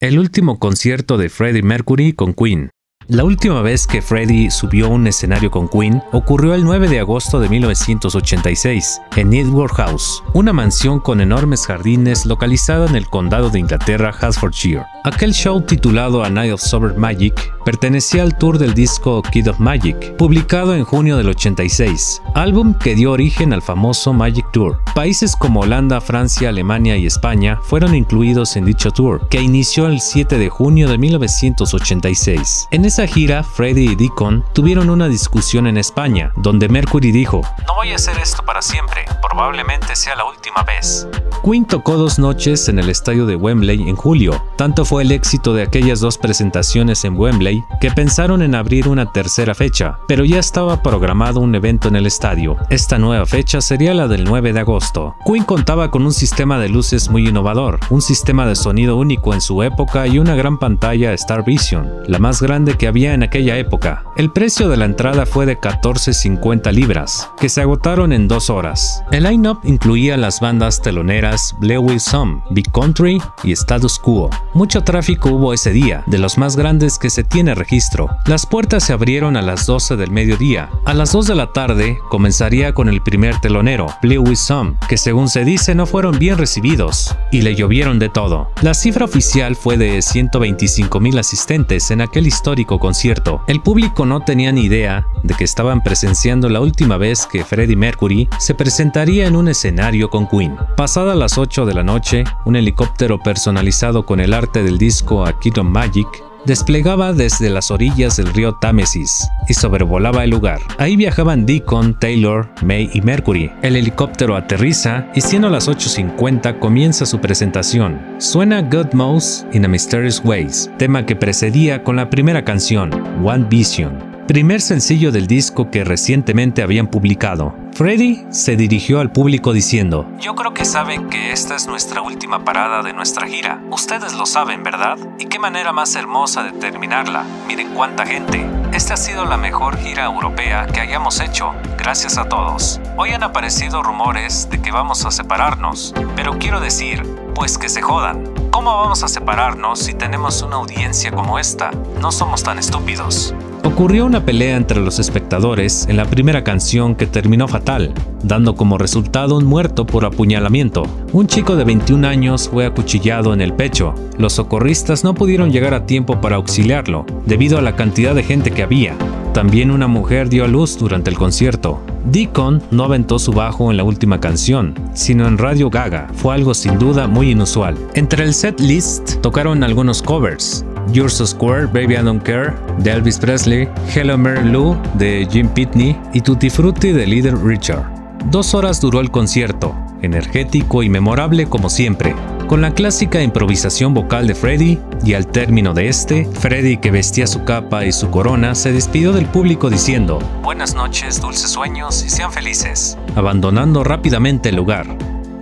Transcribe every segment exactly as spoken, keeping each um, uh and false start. El último concierto de Freddie Mercury con Queen. La última vez que Freddie subió a un escenario con Queen ocurrió el nueve de agosto de mil novecientos ochenta y seis, en Knebworth House, una mansión con enormes jardines localizada en el condado de Inglaterra, Hertfordshire. Aquel show, titulado A Night of Sober Magic, pertenecía al tour del disco Kid of Magic, publicado en junio del ochenta y seis, álbum que dio origen al famoso Magic Tour. Países como Holanda, Francia, Alemania y España fueron incluidos en dicho tour, que inició el siete de junio de mil novecientos ochenta y seis. En ese En esa gira, Freddie y Deacon tuvieron una discusión en España, donde Mercury dijo: "No voy a hacer esto para siempre, probablemente sea la última vez". Queen tocó dos noches en el estadio de Wembley en julio. Tanto fue el éxito de aquellas dos presentaciones en Wembley que pensaron en abrir una tercera fecha, pero ya estaba programado un evento en el estadio. Esta nueva fecha sería la del nueve de agosto. Queen contaba con un sistema de luces muy innovador, un sistema de sonido único en su época y una gran pantalla Star Vision, la más grande que había en aquella época. El precio de la entrada fue de catorce cincuenta libras, que se agotaron en dos horas. El line-up incluía las bandas teloneras Blue Weather, Big Country y Status Quo. Mucho tráfico hubo ese día, de los más grandes que se tiene registro. Las puertas se abrieron a las doce del mediodía. A las dos de la tarde comenzaría con el primer telonero, Blue Weather, que según se dice no fueron bien recibidos, y le llovieron de todo. La cifra oficial fue de ciento veinticinco mil asistentes en aquel histórico concierto. El público no tenía ni idea de que estaban presenciando la última vez que Freddie Mercury se presentaría en un escenario con Queen. Pasadas las ocho de la noche, un helicóptero personalizado con el arte del disco A Kind of Magic desplegaba desde las orillas del río Támesis y sobrevolaba el lugar. Ahí viajaban Deacon, Taylor, May y Mercury. El helicóptero aterriza y siendo las ocho cincuenta comienza su presentación. Suena Good Mouse in a Mysterious Ways, tema que precedía con la primera canción, One Vision, primer sencillo del disco que recientemente habían publicado. Freddie se dirigió al público diciendo: "Yo creo que saben que esta es nuestra última parada de nuestra gira. Ustedes lo saben, ¿verdad? Y qué manera más hermosa de terminarla. Miren cuánta gente. Esta ha sido la mejor gira europea que hayamos hecho. Gracias a todos. Hoy han aparecido rumores de que vamos a separarnos, pero quiero decir, pues que se jodan. ¿Cómo vamos a separarnos si tenemos una audiencia como esta? No somos tan estúpidos". Ocurrió una pelea entre los espectadores en la primera canción que terminó fatal, dando como resultado un muerto por apuñalamiento. Un chico de veintiún años fue acuchillado en el pecho. Los socorristas no pudieron llegar a tiempo para auxiliarlo, debido a la cantidad de gente que había. También una mujer dio a luz durante el concierto. Deacon no aventó su bajo en la última canción, sino en Radio Gaga. Fue algo sin duda muy inusual. Entre el set list tocaron algunos covers: You're So Square, Baby I Don't Care, de Elvis Presley, Hello Mary Lou, de Jim Pitney y Tutti Frutti de Little Richard. Dos horas duró el concierto, energético y memorable como siempre, con la clásica improvisación vocal de Freddie, y al término de este, Freddie, que vestía su capa y su corona, se despidió del público diciendo: "Buenas noches, dulces sueños y sean felices", abandonando rápidamente el lugar.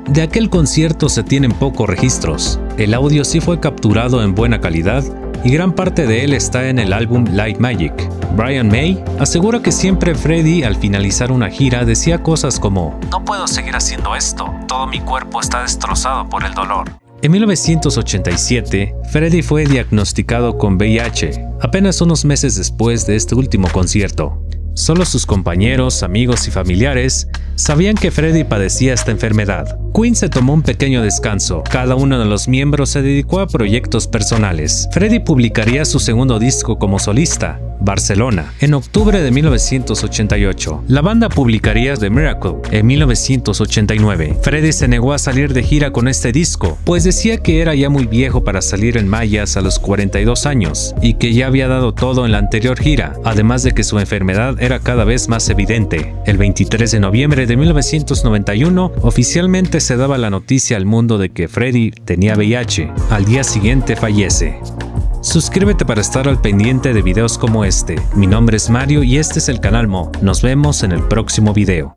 De aquel concierto se tienen pocos registros. El audio sí fue capturado en buena calidad y gran parte de él está en el álbum Light Magic. Brian May asegura que siempre Freddie, al finalizar una gira, decía cosas como: "No puedo seguir haciendo esto, todo mi cuerpo está destrozado por el dolor". En mil novecientos ochenta y siete, Freddie fue diagnosticado con V I H, apenas unos meses después de este último concierto. Solo sus compañeros, amigos y familiares sabían que Freddie padecía esta enfermedad. Queen se tomó un pequeño descanso. Cada uno de los miembros se dedicó a proyectos personales. Freddie publicaría su segundo disco como solista, Barcelona, en octubre de mil novecientos ochenta y ocho. La banda publicaría The Miracle en mil novecientos ochenta y nueve. Freddie se negó a salir de gira con este disco, pues decía que era ya muy viejo para salir en mallas a los cuarenta y dos años y que ya había dado todo en la anterior gira, además de que su enfermedad era cada vez más evidente. El veintitrés de noviembre de mil novecientos noventa y uno, oficialmente se daba la noticia al mundo de que Freddie tenía V I H. Al día siguiente fallece. Suscríbete para estar al pendiente de videos como este. Mi nombre es Mario y este es el canal Mo. Nos vemos en el próximo video.